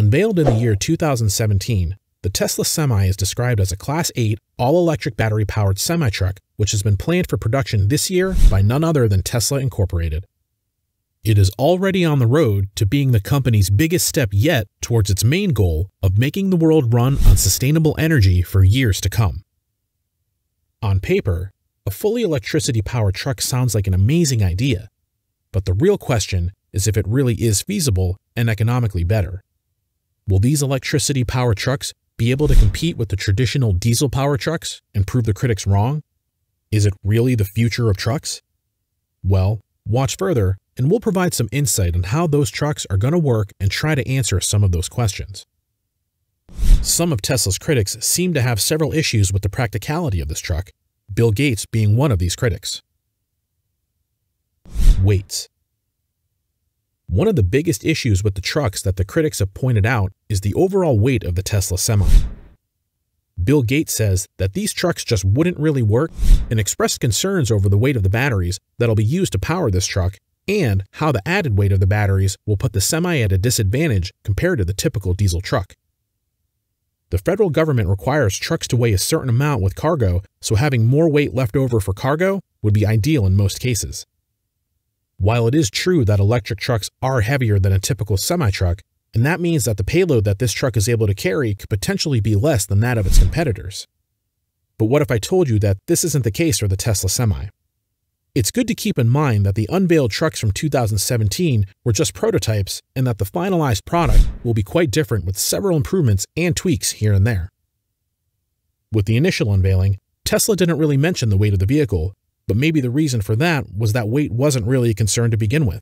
Unveiled in the year 2017, the Tesla Semi is described as a Class 8 all-electric battery-powered semi-truck, which has been planned for production this year by none other than Tesla Inc. It is already on the road to being the company's biggest step yet towards its main goal of making the world run on sustainable energy for years to come. On paper, a fully electricity-powered truck sounds like an amazing idea, but the real question is if it really is feasible and economically better. Will these electricity-powered trucks be able to compete with the traditional diesel-powered trucks and prove the critics wrong? Is it really the future of trucks? Well, watch further, and we'll provide some insight on how those trucks are going to work and try to answer some of those questions. Some of Tesla's critics seem to have several issues with the practicality of this truck, Bill Gates being one of these critics. Weights. One of the biggest issues with the trucks that the critics have pointed out is the overall weight of the Tesla Semi. Bill Gates says that these trucks just wouldn't really work and expressed concerns over the weight of the batteries that'll be used to power this truck and how the added weight of the batteries will put the Semi at a disadvantage compared to the typical diesel truck. The federal government requires trucks to weigh a certain amount with cargo, so having more weight left over for cargo would be ideal in most cases. While it is true that electric trucks are heavier than a typical semi-truck, and that means that the payload that this truck is able to carry could potentially be less than that of its competitors. But what if I told you that this isn't the case for the Tesla Semi? It's good to keep in mind that the unveiled trucks from 2017 were just prototypes and that the finalized product will be quite different with several improvements and tweaks here and there. With the initial unveiling, Tesla didn't really mention the weight of the vehicle, but maybe the reason for that was that weight wasn't really a concern to begin with.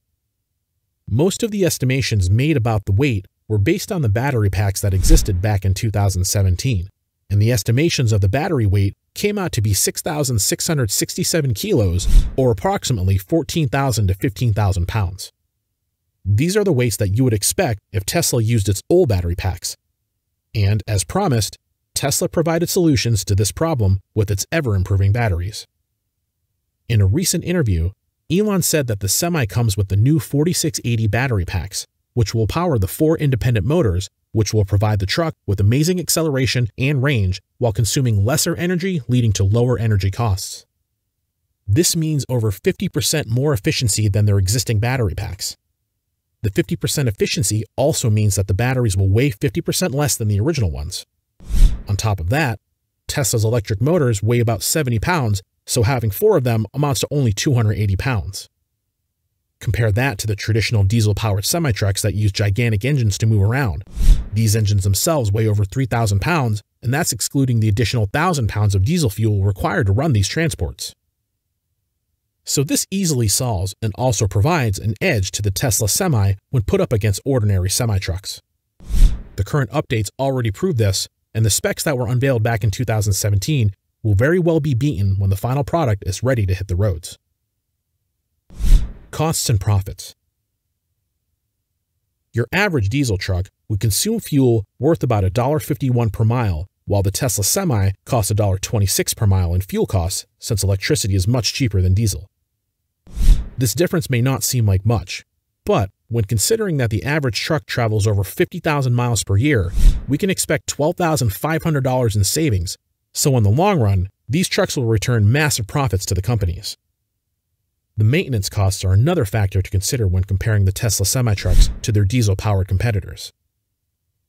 Most of the estimations made about the weight were based on the battery packs that existed back in 2017, and the estimations of the battery weight came out to be 6,667 kilos, or approximately 14,000 to 15,000 pounds. These are the weights that you would expect if Tesla used its old battery packs. And, as promised, Tesla provided solutions to this problem with its ever-improving batteries. In a recent interview, Elon said that the Semi comes with the new 4680 battery packs, which will power the 4 independent motors, which will provide the truck with amazing acceleration and range while consuming lesser energy, leading to lower energy costs. This means over 50% more efficiency than their existing battery packs. The 50% efficiency also means that the batteries will weigh 50% less than the original ones. On top of that, Tesla's electric motors weigh about 70 pounds, so having 4 of them amounts to only 280 pounds. Compare that to the traditional diesel-powered semi-trucks that use gigantic engines to move around. These engines themselves weigh over 3,000 pounds, and that's excluding the additional 1,000 pounds of diesel fuel required to run these transports. So this easily solves and also provides an edge to the Tesla Semi when put up against ordinary semi-trucks. The current updates already prove this, and the specs that were unveiled back in 2017 will very well be beaten when the final product is ready to hit the roads. Costs and profits. Your average diesel truck would consume fuel worth about $1.51 per mile, while the Tesla Semi costs $1.26 per mile in fuel costs, since electricity is much cheaper than diesel. This difference may not seem like much, but when considering that the average truck travels over 50,000 miles per year, we can expect $12,500 in savings, so in the long run, these trucks will return massive profits to the companies. The maintenance costs are another factor to consider when comparing the Tesla semi-trucks to their diesel-powered competitors.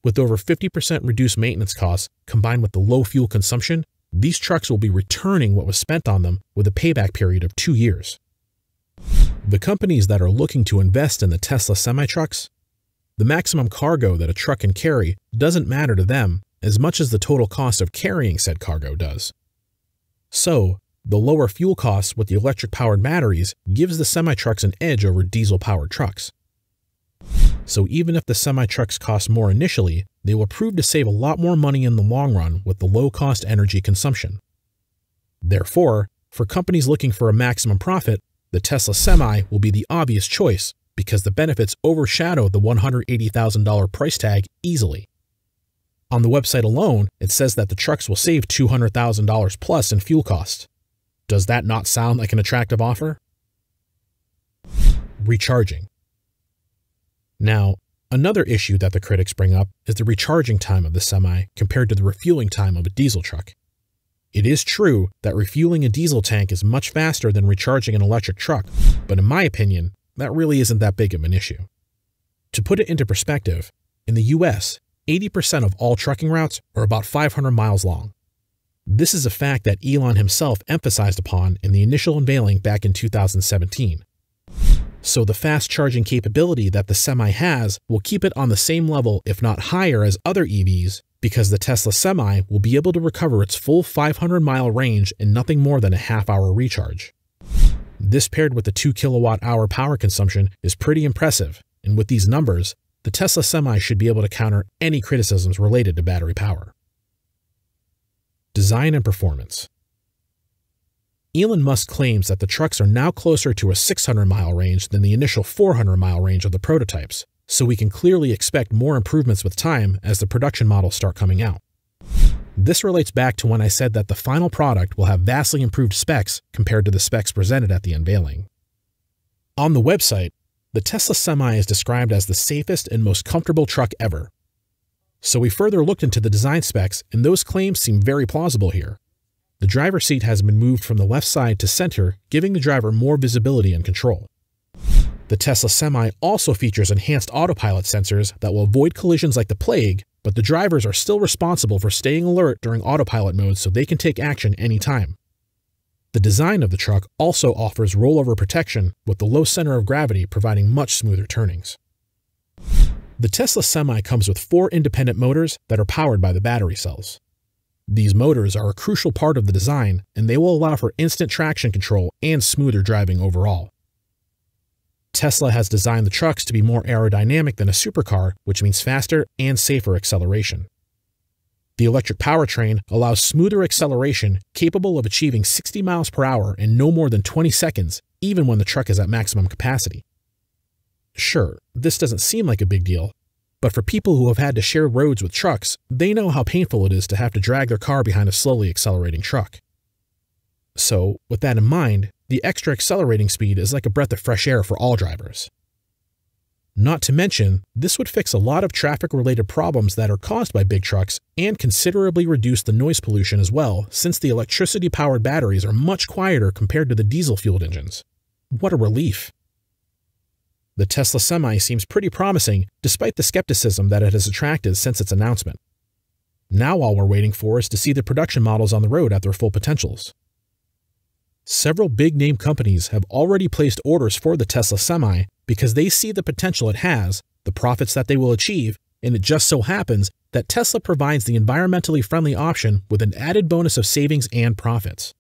With over 50% reduced maintenance costs combined with the low fuel consumption, these trucks will be returning what was spent on them with a payback period of 2 years. The companies that are looking to invest in the Tesla semi-trucks? The maximum cargo that a truck can carry doesn't matter to them as much as the total cost of carrying said cargo does. So, the lower fuel costs with the electric-powered batteries gives the semi-trucks an edge over diesel-powered trucks. So even if the semi-trucks cost more initially, they will prove to save a lot more money in the long run with the low-cost energy consumption. Therefore, for companies looking for a maximum profit, the Tesla Semi will be the obvious choice because the benefits overshadow the $180,000 price tag easily. On the website alone, it says that the trucks will save $200,000 plus in fuel costs. Does that not sound like an attractive offer? Recharging. Now, Another issue that the critics bring up is the recharging time of the semi compared to the refueling time of a diesel truck. It is true that refueling a diesel tank is much faster than recharging an electric truck, but in my opinion, that really isn't that big of an issue. To put it into perspective, in the US, 80% of all trucking routes are about 500 miles long. This is a fact that Elon himself emphasized upon in the initial unveiling back in 2017. So the fast charging capability that the Semi has will keep it on the same level, if not higher, as other EVs, because the Tesla Semi will be able to recover its full 500-mile range in nothing more than a half-hour recharge. This paired with the 2 kWh power consumption is pretty impressive, and with these numbers, the Tesla Semi should be able to counter any criticisms related to battery power. Design and performance. Elon Musk claims that the trucks are now closer to a 600-mile range than the initial 400-mile range of the prototypes, so we can clearly expect more improvements with time as the production models start coming out. This relates back to when I said that the final product will have vastly improved specs compared to the specs presented at the unveiling. On the website, the Tesla Semi is described as the safest and most comfortable truck ever. So we further looked into the design specs, and those claims seem very plausible here. The driver's seat has been moved from the left side to center, giving the driver more visibility and control. The Tesla Semi also features enhanced autopilot sensors that will avoid collisions like the plague, but the drivers are still responsible for staying alert during autopilot mode so they can take action anytime. The design of the truck also offers rollover protection with the low center of gravity providing much smoother turnings. The Tesla Semi comes with 4 independent motors that are powered by the battery cells. These motors are a crucial part of the design, and they will allow for instant traction control and smoother driving overall. Tesla has designed the trucks to be more aerodynamic than a supercar, which means faster and safer acceleration. The electric powertrain allows smoother acceleration capable of achieving 60 miles per hour in no more than 20 seconds, even when the truck is at maximum capacity. Sure, this doesn't seem like a big deal, but for people who have had to share roads with trucks, they know how painful it is to have to drag their car behind a slowly accelerating truck. So, with that in mind, the extra accelerating speed is like a breath of fresh air for all drivers. Not to mention, this would fix a lot of traffic-related problems that are caused by big trucks and considerably reduce the noise pollution as well, since the electricity-powered batteries are much quieter compared to the diesel-fueled engines. What a relief! The Tesla Semi seems pretty promising, despite the skepticism that it has attracted since its announcement. Now all we're waiting for is to see the production models on the road at their full potentials. Several big-name companies have already placed orders for the Tesla Semi because they see the potential it has, the profits that they will achieve, and it just so happens that Tesla provides the environmentally friendly option with an added bonus of savings and profits.